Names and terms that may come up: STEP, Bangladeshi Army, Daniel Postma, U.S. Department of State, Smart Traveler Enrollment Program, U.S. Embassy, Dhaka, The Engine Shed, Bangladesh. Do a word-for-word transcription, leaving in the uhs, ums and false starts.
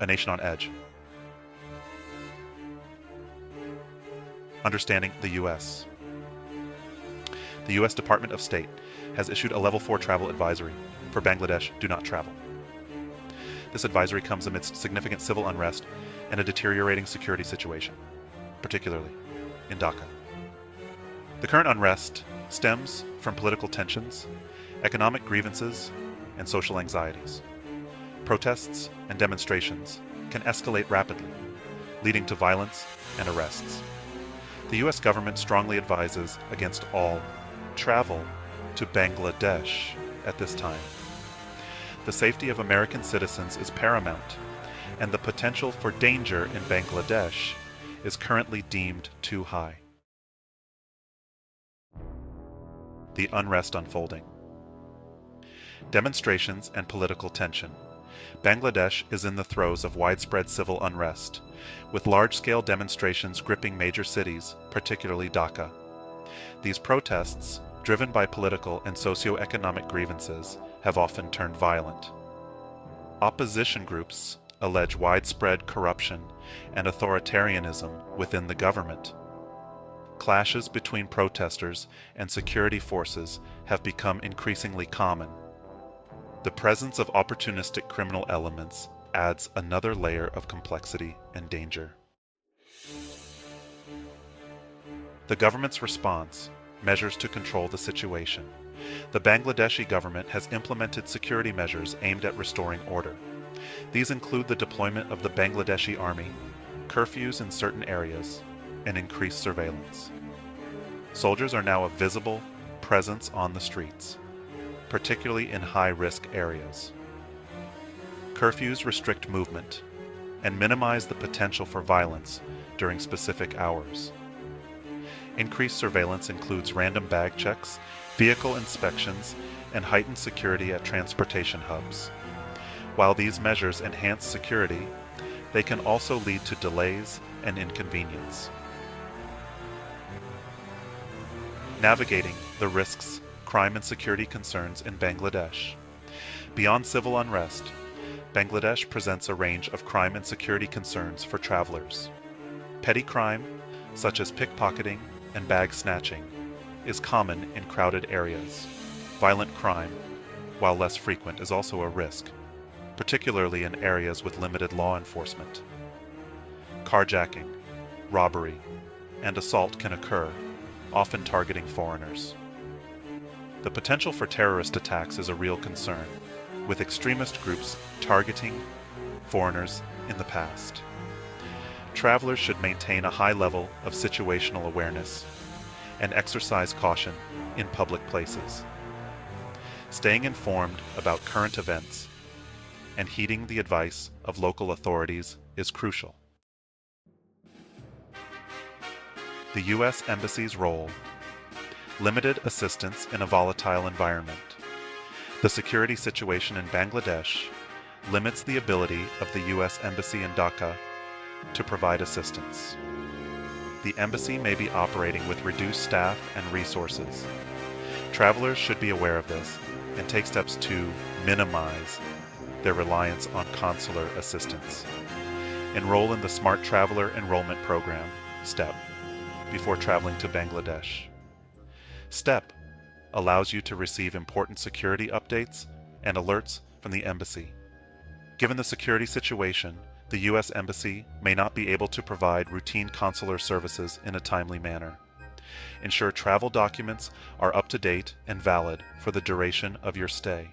a nation on edge. Understanding the U S. The U S Department of State has issued a level four travel advisory for Bangladesh, do not travel. This advisory comes amidst significant civil unrest and a deteriorating security situation, particularly in Dhaka. The current unrest stems from political tensions, economic grievances, and social anxieties. Protests and demonstrations can escalate rapidly, leading to violence and arrests. The U S government strongly advises against all travel to Bangladesh at this time. The safety of American citizens is paramount, and the potential for danger in Bangladesh is currently deemed too high. The unrest unfolding. Demonstrations and political tension. Bangladesh is in the throes of widespread civil unrest, with large-scale demonstrations gripping major cities, particularly Dhaka. These protests, driven by political and socio-economic grievances, have often turned violent. Opposition groups allege widespread corruption and authoritarianism within the government. Clashes between protesters and security forces have become increasingly common. The presence of opportunistic criminal elements adds another layer of complexity and danger. The government's response, measures to control the situation. The Bangladeshi government has implemented security measures aimed at restoring order. These include the deployment of the Bangladeshi army, curfews in certain areas, and increased surveillance. Soldiers are now a visible presence on the streets, particularly in high-risk areas. Curfews restrict movement and minimize the potential for violence during specific hours. Increased surveillance includes random bag checks, vehicle inspections, and heightened security at transportation hubs. While these measures enhance security, they can also lead to delays and inconvenience. Navigating the risks, crime and security concerns in Bangladesh. Beyond civil unrest, Bangladesh presents a range of crime and security concerns for travelers. Petty crime, such as pickpocketing and bag snatching, is common in crowded areas. Violent crime, while less frequent, is also a risk, particularly in areas with limited law enforcement. Carjacking, robbery, and assault can occur, often targeting foreigners. The potential for terrorist attacks is a real concern, with extremist groups targeting foreigners in the past. Travelers should maintain a high level of situational awareness and exercise caution in public places. Staying informed about current events and heeding the advice of local authorities is crucial. The U S Embassy's role. Limited assistance in a volatile environment. The security situation in Bangladesh limits the ability of the U S Embassy in Dhaka to provide assistance. The embassy may be operating with reduced staff and resources. Travelers should be aware of this and take steps to minimize their reliance on consular assistance. Enroll in the Smart Traveler Enrollment Program, STEP, before traveling to Bangladesh. STEP allows you to receive important security updates and alerts from the embassy. Given the security situation, the U S Embassy may not be able to provide routine consular services in a timely manner. Ensure travel documents are up to date and valid for the duration of your stay.